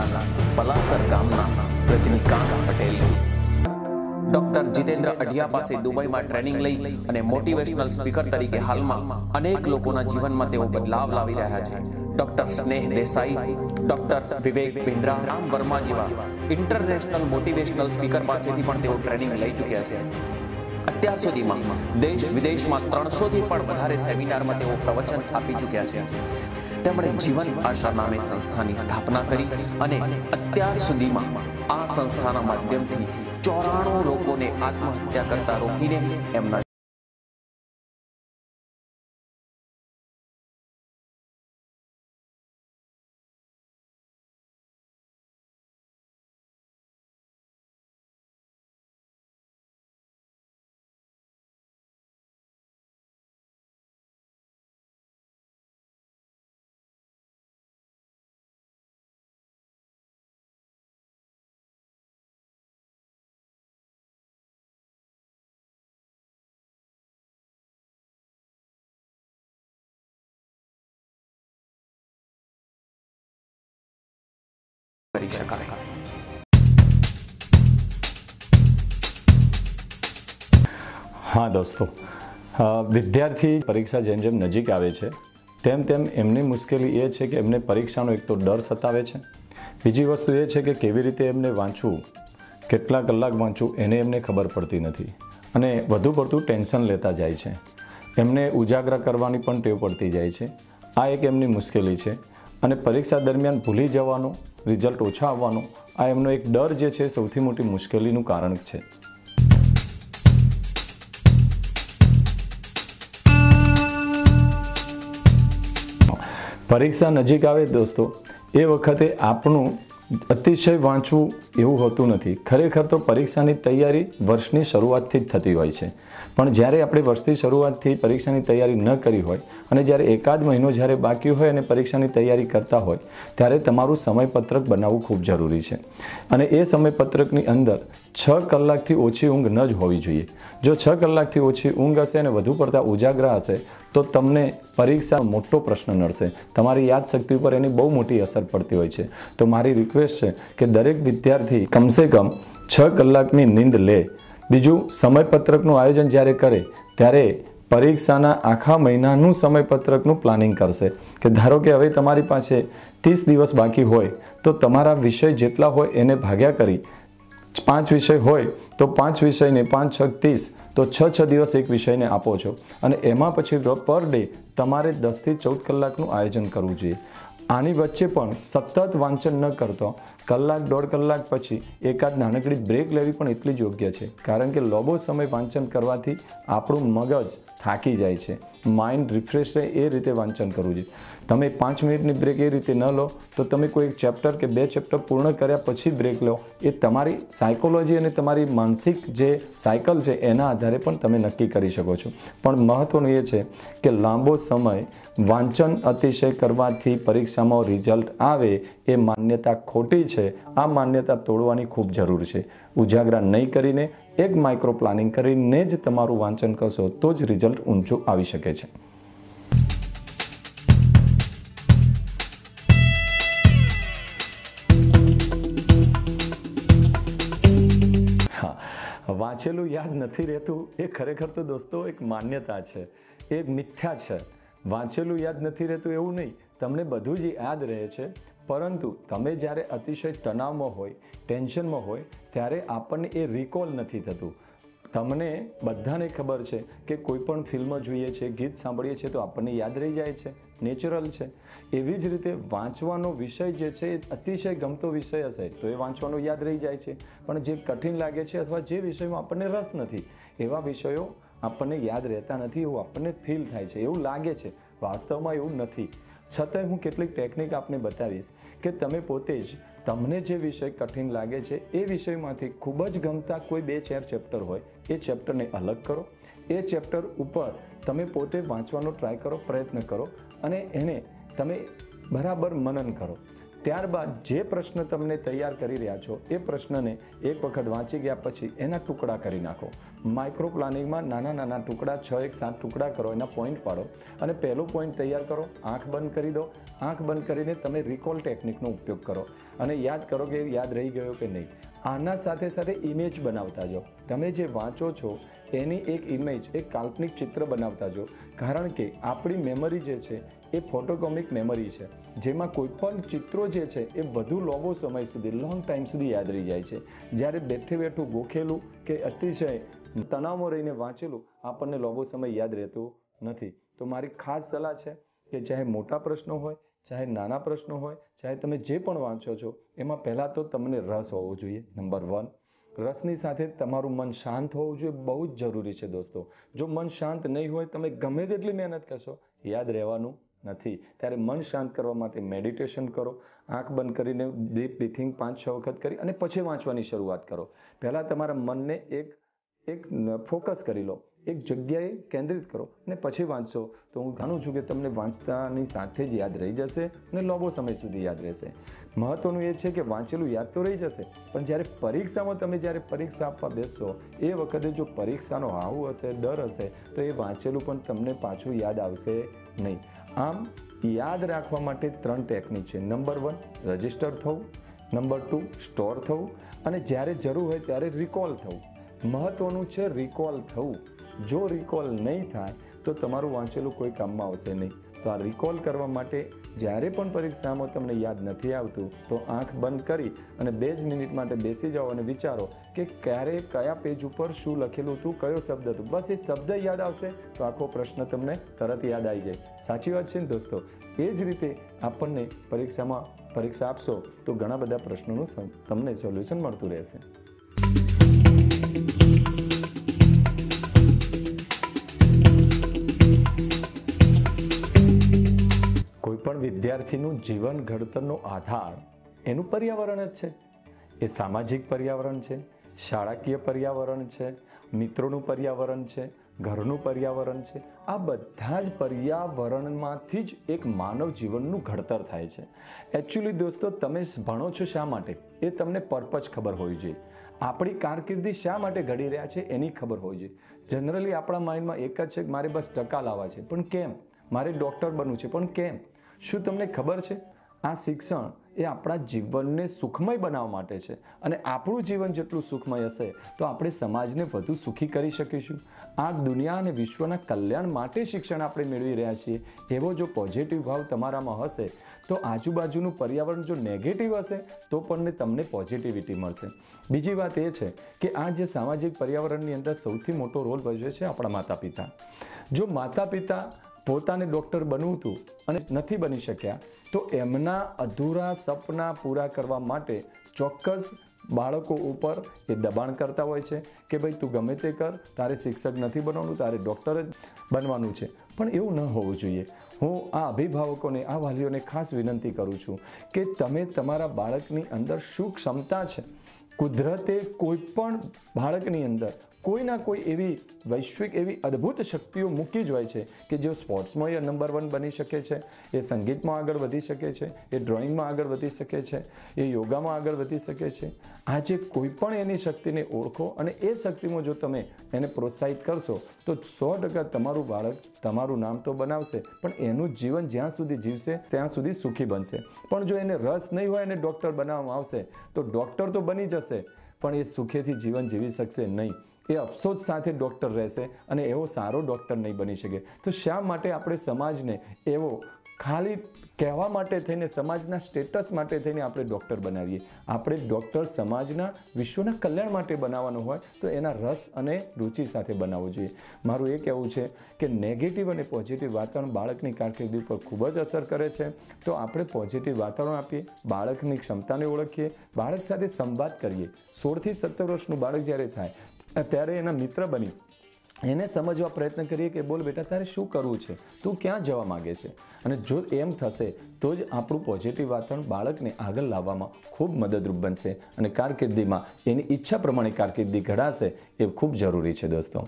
दाना पला सर कामना राजनीकांत पटेल डॉक्टर जितेंद्र अडियापा से दुबई में ट्रेनिंग लई अने मोटिवेशनल स्पीकर तरीके हाल में अनेक लोगों जीवन में बदलाव लावी रहा है। Doctor Sneh Desai, doctor Vivek Bindra, Ram Verma Jiva international motivational speaker पास ट्रेनिंग लई चूक्या है। अत्यार सुधी में देश विदेश में 300 थी पण वधारे सेमिनार में प्रवचन आपी चूक्या है। जीवन आश्रम नामे संस्था की स्थापना करी अने अत्यार सुधी में आ संस्थाना माध्यमथी 94 लोगों ने आत्महत्या करता रोकीने एमना हाँ दोस्तों, विद्यार्थी परीक्षा जेम जेम नजीक आवे छे तेम तेम एमनी मुश्केली ए छे कि एमने परीक्षानो एक तो डर सतावे छे, बीजी वस्तु ए छे कि केवी रीते एमने वाँचवू, केटला कलाक वाँचवू एने एमने खबर पड़ती नथी अने वधु पड़तुं टेन्शन लेता जाय छे, एमने उजागरा करवानी पण टेव पड़ती जाय छे। आ एक एमनी मुश्केली छे अने परीक्षा दरमियान भूली जवानुं, रिजल्ट ओछा आववानुं आ एमनो एक डर जे छे सौथी मोटी मुश्केलीनुं कारण छे। परीक्षा नजीक आवे दोस्तों, ए वखते आपणुं अतिशय वाँचवुं एवुं होतुं नथी। खरेखर तो परीक्षानी तैयारी वर्षनी शरूआतथी ज थती होय छे, पण ज्यारे आपणे वर्षनी शरूआतथी परीक्षानी तैयारी न करी होय अने ज्यारे एकाद महीनो ज्यारे बाकी होय अने परीक्षानी तैयारी करता होय त्यारे तमारुं समयपत्रक बनाववुं खूब जरूरी छे अने ए समयपत्रकनी अंदर 6 કલાકથી ઓછી ઊંઘ ન જ હોવી જોઈએ। જો 6 કલાકથી ઓછી ઊંઘ હશે અને વધુ પડતા ઉજાગરા હશે તો તમને પરીક્ષા મોટો પ્રશ્ન નડશે, તમારી યાદશક્તિ પર એની બહુ મોટી અસર પડતી હોય છે। તો મારી રિક્વેસ્ટ છે કે દરેક વિદ્યાર્થી કમસે કમ 6 કલાકની નીંદ લે। બીજું, સમયપત્રકનું આયોજન જ્યારે કરે ત્યારે પરીક્ષાના આખા મહિનાનું સમયપત્રકનું પ્લાનિંગ કરશે કે ધારો કે હવે તમારી પાસે 30 દિવસ બાકી હોય તો તમારા વિષય જેટલા હોય એને ભાગ્યા કરી 5 વિषय होय तो 5 विषय ने 5 6 30 तो 6 6 दिवस एक विषय ने आपो छो अने एमां पछी पर डे तमारे 10 થી 14 કલાકनुं आयोजन करवुं जोईए। आनी वच्चे पण सतत वांचन न करता कलाक 1.5 कलाक पछी एकाद नानकड़ी ब्रेक लेवी पण एटली ज योग्य छे, कारण के लांबो समय वांचन करवाथी आपणुं मगज थाकी जाय छे, माइंड रिफ्रेश रहे ए रीते वांचन करवुं जोईए। तमे 5 मिनिटनी ब्रेक ए रीते न लो तो तमे कोई एक चैप्टर के 2 चैप्टर पूर्ण कर्या पछी ब्रेक लो, ए तमारी साइकोलॉजी अने तमारी मानसिक जे साइकल छे एना आधारे पण तमे नक्की करी शको छो। पण महत्वनुं ए छे के लांबो समय वांचन अतिशय करवाथी परीक्षामां रिजल्ट आवे ए मान्यता खोटी छे, आ मान्यता तोड़वानी खूब जरूर छे। उजागरा नहीं करीने एक माइक्रो प्लानिंग करीने ज तमारुं वांचन करशो तो ज रिजल्ट ऊंचो आवी शके छे। वाँचेलू याद नहीं रहतु ए खरेखर तो दोस्तों एक मान्यता है, एक मिथ्या है। वाँचेलू याद नहीं रहतु एवं नहीं, तमने बधु ज याद रहे छे, परंतु तमे ज्यारे अतिशय तनाव में होय, टेन्शन में होय त्यारे आपने ए रिकॉल नहीं थतुं। तमने बधाने खबर है कि कोईपण फिल्म जुए छे, गीत सांभळीए छे तो आपने याद रही जाए छे, नेचरल है। एवी ज रीते वाँचवानो विषय जे छे अतिशय गमतो विषय हशे तो ए वाँचवानो याद रही जाए छे, पण जे कठिन लागे छे अथवा जे विषय में आपने रस नथी एवा विषयों आपने याद रहता नथी, एवुं आपने फील थाय छे, एवुं लागे छे। वास्तव में एवुं नथी, छतांय हूँ केटलीक टेक्निक आपने बतावीश कि तमे पोते ज तमने जे विषय कठिन लागे छे ए विषय मांथी खूब ज गमता कोई 2-4 चैप्टर होय ए चैप्टर ने अलग करो, ए चैप्टर उपर तमे पोते वाँचवानो ट्राय करो, प्रयत्न करो अने एने तमे बराबर मनन करो। त्यारबाद जे प्रश्न तमने तैयार करी रह्या छो ए प्रश्नने एक वखत वाँची गया पछी एना टुकड़ा करी नाखो, माइक्रो प्लानिंग में नाना नाना टुकड़ा 6 एक 7 टुकड़ा करो, एना पॉइंट पाड़ो और पहलो पॉइंट तैयार करो। आँख बंद कर दो, आँख बंद करीने तमे रिकॉल टेक्निकनो उपयोग करो और याद करो कि याद रही गयो कि नहीं। आना साथे साथे इमेज बनावता जाओ, तमे जे वाँचो छो एनी एक इमेज, एक काल्पनिक चित्र बनावता जाओ, कारण के आपणी मेमरी जे छे ए फोटोकॉमिक मेमरी है, जेमां कोईपण चित्रों जे छे ए वधु लांबो समय सुधी, लॉन्ग टाइम सुधी याद रही जाए छे। ज्यारे बेठे बेठू गोखेलू के अतिशय तनाव में रहीने वाँचेलू आपने लांबो समय याद रहतो नथी। तो मारी खास सलाह है कि चाहे मोटा प्रश्नों होय, चाहे नाना प्रश्नों होय, चाहे तमे जे पण वाँचो छो एमां पहला तो तमने रस होवो जोईए। नंबर 1, रसनी साथे तमारुं मन शांत होवुं जोईए, बहुत जरूरी है दोस्तों। जो मन शांत नहीं होय तमे गमे तेटली मेहनत करशो याद रहेवानुं नहीं। त्यारे मन शांत करवा माटे मेडिटेशन करो, आँख बंद करीने डीप ब्रीथिंग 5-6 वखत करी अने पछी वाँचवानी शरूआत करो। पहला तमारा मनने एक फोकस करी लो, एक जग्याए केंद्रित करो ने पछी वाँचो, तो हूँ जाणु छूं कि तमने वाँचतानी साथे ज याद रही जशे ने लांबो समय सुधी याद रहेशे। महत्वनुं ए छे कि वाँचेलुं याद तो रही जशे, पण ज्यारे परीक्षामां तमे ज्यारे परीक्षा आपवा बेसो ए वखते जो परीक्षानो हाव हशे, डर हशे, तो ए वाँचेलुं पण तमने पाछुं याद आवशे नहीं। आम याद राखवा माटे 3 टेक्निक छे। नंबर 1, रजिस्टर थवुं, नंबर 2, स्टोर थवुं अने ज्यारे जरूर होय त्यारे रिकॉल थवुं। महत्वनुं छे रिकॉल थवुं, जो रिकॉल नहीं थाय तो तमारुं वाँचेलुं कोई काममां आवशे नहीं। तो आ रिकॉल करवा माटे ज्यारे पण परीक्षामां तमने याद नथी आवतुं तो आँख बंद करी अने 2 मिनिट माटे बेसी जाओ अने विचारो कि क्यारे कया पेज पर शू लखेलुं हतुं, कयो शब्द हतो, बस ए शब्द याद आवशे तो आखो प्रश्न तमने तरत याद आई जाए। साची वात छे ने दोस्तों। ए ज रीते आपणने परीक्षामां परीक्षा आपशो तो घणा बधा प्रश्नोनुं तमने सोल्यूशन मळतुं रहेशे। विद्यार्थीनुं जीवन घडतरनो आधार एनुं पर्यावरण ज छे। ए सामाजिक पर्यावरण छे, शाळाकीय पर्यावरण छे, मित्रोनुं पर्यावरण छे, घरनुं पर्यावरण छे। आ बधा ज पर्यावरणमांथी ज एक मानव जीवननुं घडतर थाय छे। एक्चुअली दोस्तों तमे भणो छो शा माटे ए तमने पर्पज खबर होवी જોઈએ, आपणी कारकिर्दी शा माटे घडी रह्या छे एनी खबर होवी જોઈએ। जनरली आपणा माइंडमां एक ज छे के मारे बस टका लाववा छे, पण केम? मारे डॉक्टर बनवुं छे, पण केम? શું તમને ખબર છે આ શિક્ષણ એ આપણા જીવનને સુખમય બનાવવા માટે છે અને આપણું જીવન જેટલું સુખમય હશે તો આપણે સમાજને વધુ સુખી કરી શકીશું। આ દુનિયા અને વિશ્વના કલ્યાણ માટે શિક્ષણ આપણે મેળવી રહ્યા છીએ એવો જો પોઝિટિવ ભાવ તમારામાં હશે તો આજુબાજુનું પર્યાવરણ જો નેગેટિવ હશે તો પણ તમને પોઝિટિવિટી મળશે। બીજી વાત એ છે કે આ જે સામાજિક પર્યાવરણની અંદર સૌથી મોટો રોલ ભજવે છે આપણા માતા પિતા। જો માતા પિતા પોતાને ડૉક્ટર બનવું હતું અને નથી બની શક્યા તો એમના અધૂરા સપના પૂરા કરવા માટે ચોક્કસ બાળકો ઉપર એ દબાણ કરતા હોય છે કે ભાઈ તું ગમે તે કર, તારે શિક્ષક નથી બનવાનું, તારે ડૉક્ટર જ બનવાનું છે, પણ એવું ન હોવું જોઈએ। હું આ અભિભાવકોને, આ વાલીઓને ખાસ વિનંતી કરું છું કે તમે તમારા બાળકની અંદર શું ક્ષમતા છે, કુદરતે કોઈપણ બાળકની અંદર कोई ना कोई एवी वैश्विक एवी अद्भुत शक्तिओ मूकी ज होय छे कि जो स्पोर्ट्स में ए नंबर 1 बनी शके छे, ए संगीत में आगळ वधी शके छे, ए ड्रॉइंग में आगळ वधी शके छे, ए योगा में आगळ वधी शके छे। आजे कोईपण एनी शक्ति ने ओळखो अने ए शक्ति में जो तमे एने प्रोत्साहित करशो तो 100% तमारुं बाळक तमारुं नाम तो बनावशे पण एनुं जीवन ज्यां सुधी जीवशे त्यां सुधी सुखी बनशे। पण जो एने रस नहीं होय अने डॉक्टर बनाववामां आवशे तो डॉक्टर तो बनी जशे पण ए सुखेथी जीवन जीवी शकशे नहीं, એ અફસોસ સાથે ડૉક્ટર રહેશે અને એવો સારો ડૉક્ટર નહીં બની શકે। તો શા માટે આપણે સમાજને એવો ખાલી કહેવા માટે થઈને, સમાજના સ્ટેટસ માટે થઈને આપણે ડૉક્ટર બનાવીએ? આપણે ડૉક્ટર સમાજના, વિશ્વના કલ્યાણ માટે બનાવવાનો હોય તો એના રસ અને રુચિ સાથે બનાવવું જોઈએ। મારું એ કહેવું છે કે નેગેટિવ અને પોઝિટિવ વાતાવરણ બાળકની કારકિર્દી પર ખૂબ જ અસર કરે છે, તો આપણે પોઝિટિવ વાતાવરણ આપીએ, બાળકની ક્ષમતાને ઓળખીએ, બાળક સાથે સંવાદ કરીએ। 16 થી 17 વર્ષનું બાળક જ્યારે થાય ત્યારે એના મિત્ર બની એને સમજવા પ્રયત્ન કરીએ કે બોલ બેટા તારે શું કરવું છે, તું ક્યાં જવા માગે છે, અને જો એમ થશે તો જ આપણું પોઝિટિવ વાતાવરણ બાળકને આગળ લાવવામાં ખૂબ મદદરૂપ બનશે અને કારકિર્દીમાં એની ઈચ્છા પ્રમાણે કારકિર્દી ઘડાશે। એ ખૂબ જરૂરી છે દોસ્તો।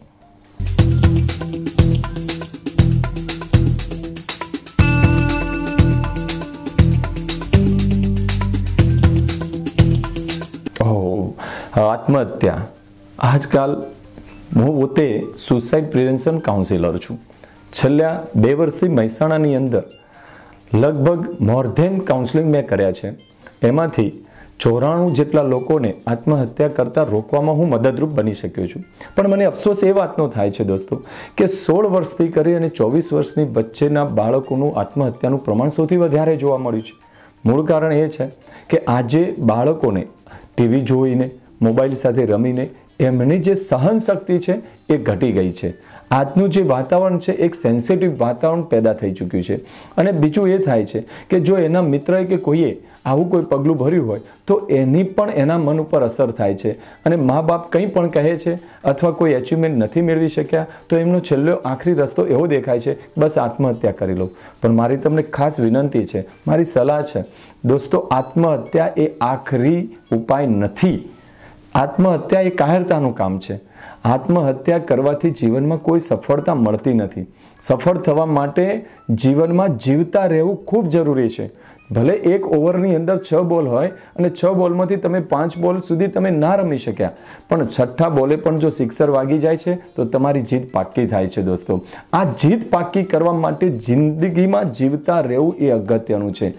आत्महत्या आजकल હું પોતે સુસાઇડ પ્રિવેન્શન કાઉન્સેલર છું. છેલ્લા 2 વર્ષથી મહેસાણાની અંદર લગભગ મોરધેન કાઉન્સેલિંગ મેં કર્યા છે. એમાંથી 94 જેટલા લોકોને આત્મહત્યા કરતાં રોકવામાં હું મદદરૂપ બની શક્યો છું. પણ મને અફસોસ એ વાતનો થાય છે દોસ્તો કે 16 વર્ષથી કરી અને 24 વર્ષની વચ્ચેના બાળકોનું આત્મહત્યાનું પ્રમાણ સૌથી વધારે જોવા મળ્યું છે. મૂળ કારણ એ છે કે આજે બાળકોને ટીવી જોઈને, મોબાઈલ સાથે રમીને એમની જે સહન શક્તિ છે એ ઘટી ગઈ છે. આજનું જે વાતાવરણ છે એક સેન્સિટિવ વાતાવરણ પેદા થઈ ચૂક્યું છે. અને બીજું એ થાય છે કે જો એના મિત્રએ કે કોઈએ આવું કોઈ પગલું ભર્યું હોય તો એની પણ એના મન ઉપર અસર થાય છે. અને મા બાપ કંઈ પણ કહે છે અથવા કોઈ એચિવમેન્ટ નથી મેળવી શક્યા તો એમનો છેલ્લો આખરી રસ્તો એવો દેખાય છે, બસ આત્મહત્યા કરી લો. પણ મારી તમને ખાસ વિનંતી છે, મારી સલાહ છે દોસ્તો, આત્મહત્યા એ આખરી ઉપાય નથી. આત્મહત્યા એ કાયરતાનું કામ છે. આત્મહત્યા કરવાથી જીવનમાં કોઈ સફળતા મળતી નથી. સફળ થવા માટે જીવનમાં જીવતા રહેવું ખૂબ જરૂરી છે. ભલે એક ઓવરની અંદર 6 બોલ હોય અને 6 બોલમાંથી તમે 5 બોલ સુધી તમે ના રમી શક્યા, પણ 6ઠા બોલે પણ જો સિક્સર વાગી જાય છે તો તમારી જીત પાક્કી થાય છે દોસ્તો. આ જીત પાક્કી કરવા માટે જિંદગીમાં જીવતા રહેવું એ અગત્યનું છે.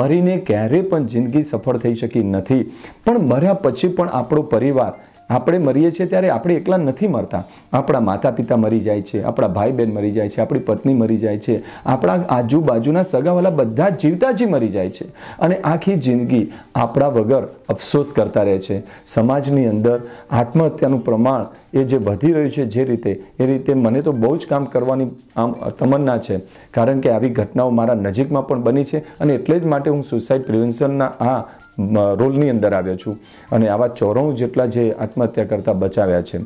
મરીને ક્યારેય પણ જિંદગી સફળ થઈ શકી નથી. પણ મર્યા પછી પણ આપણો પરિવાર, આપણે મરીએ છીએ ત્યારે આપણે એકલા નથી મરતા. આપણા માતા પિતા મરી જાય છે, આપણા ભાઈ બહેન મરી જાય છે, આપણી પત્ની મરી જાય છે, આપણા આજુબાજુના સગાવાલા બધા જીવતા જ મરી જાય છે. અને આખી જિંદગી આપણા વગર અફસોસ કરતા રહે છે. સમાજની અંદર આત્મહત્યાનું પ્રમાણ એ જે વધી રહ્યું છે જે રીતે, એ રીતે મને તો બહુ જ કામ કરવાની આમ તમન્ના છે. કારણ કે આવી ઘટનાઓ મારા નજીકમાં પણ બની છે અને એટલે જ માટે હું સુસાઇડ પ્રિવેન્શનના આ રોલની અંદર આવ્યો છું અને આવા 94 જેટલા જે આત્મહત્યા કરતા બચાવ્યા છે.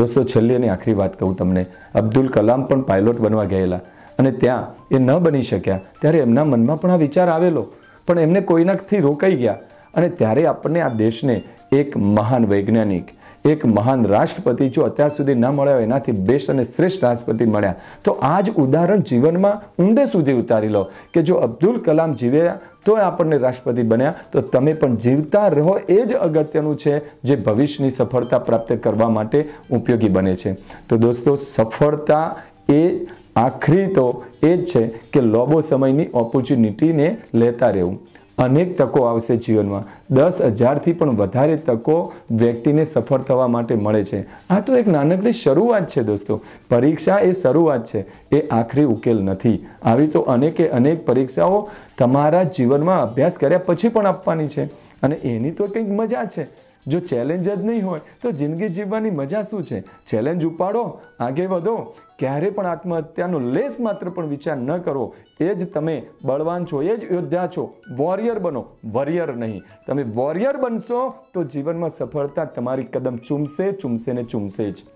દોસ્તો છેલ્લી અને આખરી વાત કહું તમને, અબ્દુલ કલામ પણ પાયલોટ બનવા ગયેલા અને ત્યાં એ ન બની શક્યા ત્યારે એમના મનમાં પણ આ વિચાર આવેલો, પણ એમને કોઈનાથી રોકાઈ ગયા. અને ત્યારે આપણને આ દેશને એક મહાન વૈજ્ઞાનિક, એક મહાન રાષ્ટ્રપતિ જો અત્યાર સુધી ના મળ્યા હોય એનાથી બેસ્ટ અને શ્રેષ્ઠ રાષ્ટ્રપતિ મળ્યા. તો આ જ ઉદાહરણ જીવનમાં ઊંડે સુધી ઉતારી લો કે જો અબ્દુલ કલામ જીવ્યા તો આપણને રાષ્ટ્રપતિ બન્યા, તો તમે પણ જીવતા રહો એ જ અગત્યનું છે જે ભવિષ્યની સફળતા પ્રાપ્ત કરવા માટે ઉપયોગી બને છે. તો દોસ્તો સફળતા એ આખરી તો એ જ છે કે લાંબો સમયની ઓપોર્ચ્યુનિટીને લેતા રહેવું. અનેક તકો આવશે જીવનમાં, 10,000થી પણ વધારે તકો વ્યક્તિને સફળ થવા માટે મળે છે. આ તો એક નાનકડી શરૂઆત છે દોસ્તો. પરીક્ષા એ શરૂઆત છે, એ આખરી ઉકેલ નથી. આવી તો અનેકે અનેક પરીક્ષાઓ તમારા જીવનમાં અભ્યાસ કર્યા પછી પણ આપવાની છે અને એની તો કંઈક મજા છે. જો ચેલેન્જ જ નહીં હોય તો જિંદગી જીવવાની મજા શું છે? ચેલેન્જ ઉપાડો, આગે વધો, ક્યારે પણ આત્મહત્યાનો લેસ માત્ર પણ વિચાર ન કરો. એ જ તમે બળવાન છો, એ જ યોદ્ધા છો. વોરિયર બનો, વોરિયર નહીં. તમે વોરિયર બનશો તો જીવનમાં સફળતા તમારી કદમ ચૂમશે, ચૂમશે ને ચૂમશે જ.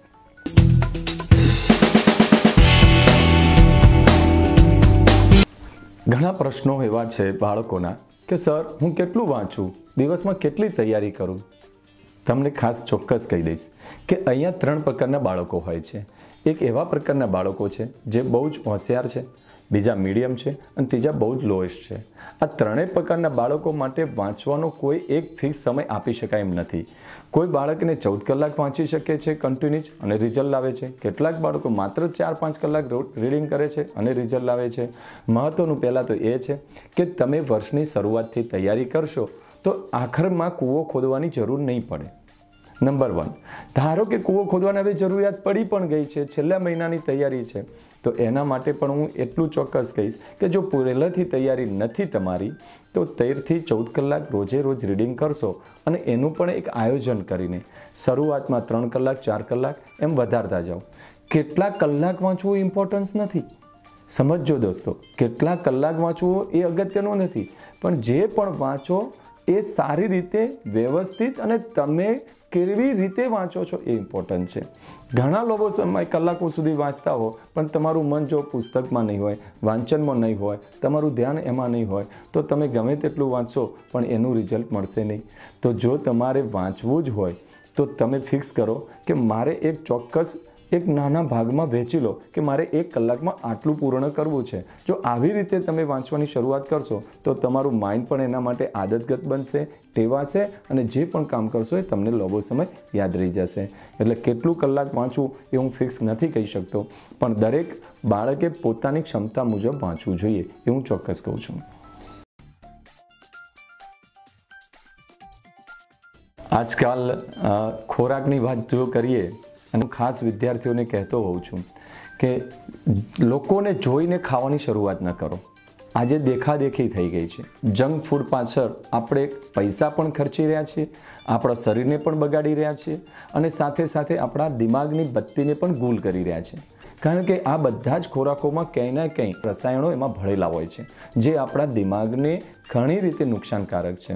ઘણા પ્રશ્નો એવા છે બાળકોના કે સર હું કેટલું વાંચું, દિવસમાં કેટલી તૈયારી કરું? તમને ખાસ ચોક્કસ કહી દઈશ કે અહીંયા 3 પ્રકારના બાળકો હોય છે. એક એવા પ્રકારના બાળકો છે જે બહુ જ હોશિયાર છે, બીજા મીડિયમ છે અને ત્રીજા બહુ જ લોએસ્ટ છે. આ 3 પ્રકારના બાળકો માટે વાંચવાનો કોઈ એક ફિક્સ સમય આપી શકાય એમ નથી. કોઈ બાળકને 14 કલાક વાંચી શકે છે કન્ટિન્યુઅસ અને રિઝલ્ટ લાવે છે. કેટલાક બાળકો માત્ર 4-5 કલાક રીડિંગ કરે છે અને રિઝલ્ટ લાવે છે. મહત્ત્વનું પહેલાં તો એ છે કે તમે વર્ષની શરૂઆતથી તૈયારી કરશો તો આખરમાં કૂવો ખોદવાની જરૂર નહીં પડે. નંબર 1, ધારો કે કૂવો ખોદવાની હવે જરૂરિયાત પડી પણ ગઈ છે, છેલ્લા મહિનાની તૈયારી છે, તો એના માટે પણ હું એટલું ચોક્કસ કહીશ કે જો પહેલાંથી તૈયારી નથી તમારી તો 13 થી 14 કલાક રોજે રોજ રીડિંગ કરશો અને એનું પણ એક આયોજન કરીને શરૂઆતમાં 3 કલાક 4 કલાક એમ વધારતા જાઓ. કેટલા કલાક વાંચવું ઇમ્પોર્ટન્સ નથી, સમજો દોસ્તો. કેટલા કલાક વાંચવું એ અગત્યનું નથી, પણ જે પણ વાંચો એ સારી રીતે, વ્યવસ્થિત અને તમે કેવી રીતે વાંચો છો એ ઇમ્પોર્ટન્ટ છે. ઘણા લોકો સમય કલાકો સુધી વાંચતા હો પણ તમારું મન જો પુસ્તકમાં નહીં હોય, વાંચનમાં નહીં હોય, તમારું ધ્યાન એમાં નહીં હોય તો તમે ગમે તેટલું વાંચો પણ એનું રિઝલ્ટ મળશે નહીં. તો જો તમારે વાંચવું જ હોય તો તમે ફિક્સ કરો કે મારે એક ચોક્કસ एक नाના ભાગમાં વહેંચી લો કે મારે એક કલાકમાં આટલું પૂર્ણ કરવું છે। જો આવી રીતે તમે વાંચવાની શરૂઆત કરશો તો તમારું માઇન્ડ પણ એના માટે આદતગત બનશે, ટેવાશે અને જે પણ કામ કરશો એ તમને લાંબો સમય યાદ રહી જશે। એટલે કેટલું કલાક વાંચવું એ હું ફિક્સ નથી કહી શકતો, પણ દરેક બાળકે પોતાની ક્ષમતા મુજબ વાંચવું જોઈએ એ હું ચોક્કસ કહું છું। आजकाल खोराकनी बात जो करिए अनु खास विद्यार्थियों ने कहते हो छूँ कि लोगों ने जोईने खावानी शुरुआत न करो। आज देखा देखी थई गई है। जंक फूड पाछळ आपणे पैसा पण खर्ची रह्या छीए, आपणा शरीरने पण बगाड़ी रह्या छीए अने साथे साथे आपणा दिमागनी बत्तीने पण गूल करी रह्या छीए। कारण के आ बधा ज खोराकोमां कंई न कंई रसायणों एमां भळेला होय छे जे आपणा दिमागने घणी रीते नुकसानकारक छे।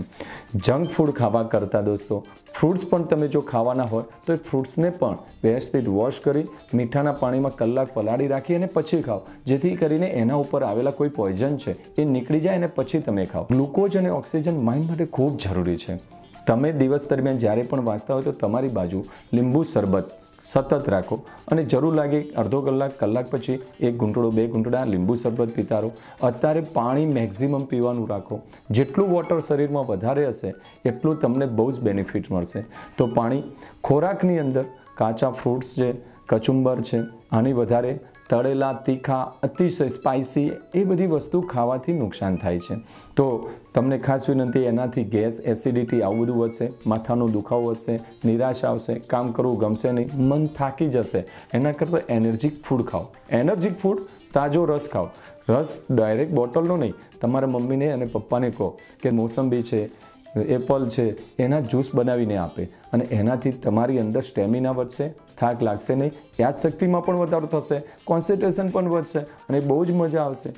जंक फूड खावा करता दोस्तों फ्रूट्स पण तमे जो खावाना होय तो फ्रूट्सने पण व्यवस्थित वॉश करी मीठाना पाणीमां कलाक पलाळी राखी अने पछी खाओ, जेथी करीने एना उपर आवेला कोई पॉइजन छे ए निकळी जाय अने पछी तमे खाओ। ग्लूकोज अने ऑक्सिजन माइंड माटे खूब जरूरी छे। तमे दिवस दरमियान ज्यारे पण वांचता होय तो तमारी बाजू लींबू शरबत सतत राखो अने जरूर लगे अर्धो कलाक कलाक पछी एक घूंटड़ो बे घूंटड़ा लींबू शरबत पीता रहो। अत्यारे पाणी मेक्सिमम पीवानुं राखो, जेटलू वॉटर शरीर में वधारे हशे एटलू तमने बहु ज बेनिफिट मळशे। तो पाणी खोराकनी अंदर काचा फ्रूट्स छे, कचुंबर छे, आनी वधारे तळेला तीखा अतिशय स्पाइसी ए बधी वस्तु खावाथी नुकसान थाय छे। तो तमने खास विनंती एनाथी गैस एसिडिटी आवुं बधुं वधशे, माथानो दुखावो हशे, निराशा आवशे, काम करवुं गमशे नहीं, मन थाकी जशे। एना करता एनर्जिक फूड खाओ, एनर्जिक फूड ताजो रस खाओ। रस डायरेक्ट बोटलनो नहीं, तमारा मम्मीने अने पप्पाने कहो के मोसंबी छे, एपल है, एना जूस बनावीने आपे अने एनाथी तमारी अंदर स्टेमिना वधशे, थाक लागशे नहीं, यादशक्ति में पण वधारो थशे, कॉन्सन्ट्रेशन पण वधशे अने बहु ज मजा आवशे।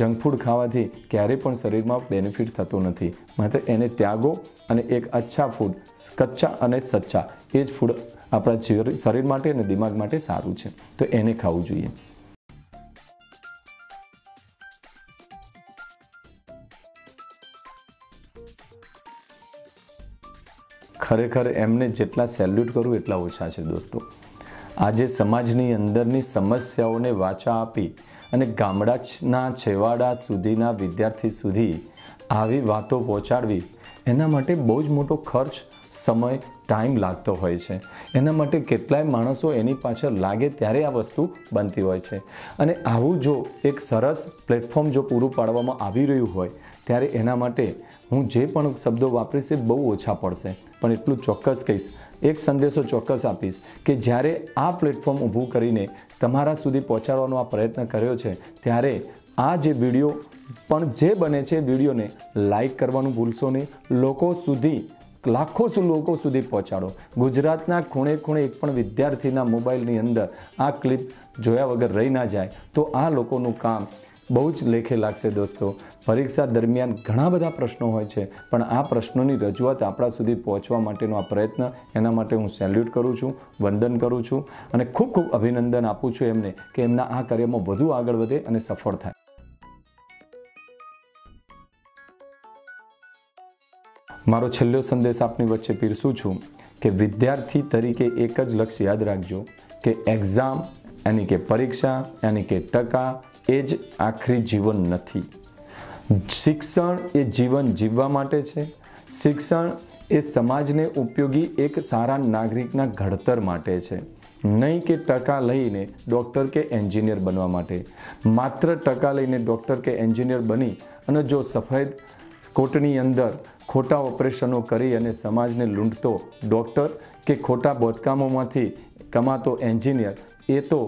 जंक फूड खावाथी क्यारे पण शरीर में बेनिफिट थतो नथी, मात्र एने त्यागो अने एक अच्छा फूड कच्चा अने सच्चा ए ज फूड आपणा शरीर माटे अने दिमाग माटे सारूं छे तो एने खावुं जोईए। खरेखर एमने जेटला सैल्यूट करूँ एटला ओछा छे दोस्तों। आजे समाजनी अंदरनी समस्याओने वाचा आपी अने गामडाना छेवाड़ा सुधीना विद्यार्थी सुधी आवी वातो पहोंचाडवी एना माटे बहु ज मोटो खर्च, समय, टाइम लागतो होय छे। एना माटे केटलाय माणसो एनी पाछळ लागे त्यारे आ वस्तु बनती होय छे अने आवुं जो एक सरस प्लेटफॉर्म जो पूरुं पाडवामां आवी रह्युं होय त्यारे एना माटे हूँ जे पण शब्दों वापरीश ए बहु ओछा पड़शे, पण एटलुं चोक्कस कहीश, एक संदेशो चोक्कस आपीश कि ज्यारे आ प्लेटफॉर्म ऊभुं करीने तमारा सुधी पहोंचाडवानो आ प्रयत्न कर्यो छे त्यारे आ जे विडियो पण जे बने छे विडियोने लाइक करवानुं भूलशो नहीं। लोको सुधी लाखों लोगों सुधी पहोंचाड़ो। गुजरातना खूणे खूणे एक पण विद्यार्थीना मोबाइलनी अंदर आ क्लिप जोया वगर रही ना जाए तो आ लोकोनुं काम बहु ज लेखे लागशे। दोस्तों परीक्षा दरमियान घणा बधा प्रश्नों होय छे, पण आ प्रश्नोनी रजूआत आपणा सुधी पहोंचवा माटेनो आ प्रयत्न एना माटे हूँ सैल्यूट करूँ छूँ, वंदन करूँ छूँ अने खूब खूब अभिनंदन आपूँ छूँ एमने कि एमना आ कार्यमां वधु आगळ वधे अने सफल थाय। मारो छेल्लो संदेश आपनी वच्चे पीरसूं छूँ कि विद्यार्थी तरीके एक ज लक्ष्य याद राखजो कि एक्जाम यानी के परीक्षा यानी के टका एज आखरी जीवन नहीं। शिक्षण ए जीवन जीववा माटे छे, शिक्षण ए समाजने उपयोगी एक सारा नागरिकना घडतर माटे छे, नहीं कि टका लईने डॉक्टर के एंजीनियर बनवा माटे। मात्र टका लईने डॉक्टर के एंजीनियर बनी अने जो सफेद कोटनी अंदर खोटा ऑपरेशनों करी अने समाजने लूंटतो डॉक्टर के खोटा बोधकामोमांथी कमातो एंजीनियर ये तो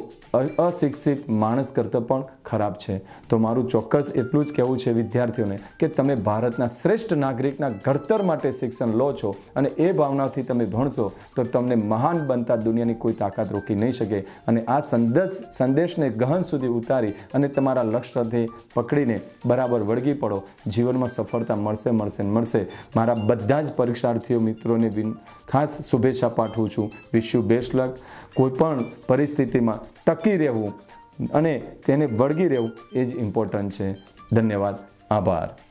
अशिक्षित माणस करता पण खराब है। तो मारू चोक्कस एटलू ज कहेवुं छे विद्यार्थीओने कि तमे भारतना श्रेष्ठ नागरिकना घडतर माटे शिक्षण लो छो अने ए भावनाथी तमे भणशो तो तमने महान बनता दुनियानी कोई ताकत रोकी नहीं सके। अने आ संदेशने गहन सुधी उतारी अने तमारा लक्ष्य साथे पकड़ीने बराबर वळगी पड़ो, जीवनमां सफलता मळशे मळशे मळशे। मारा बधा ज परीक्षार्थीओ मित्रोने खास शुभेच्छा पाठवुं छूं। Wish you best luck. कोईपण परिस्थितिमां टकी रहूं अने तेने वळगी रहूं एज इम्पोर्टंट है। धन्यवाद, आभार।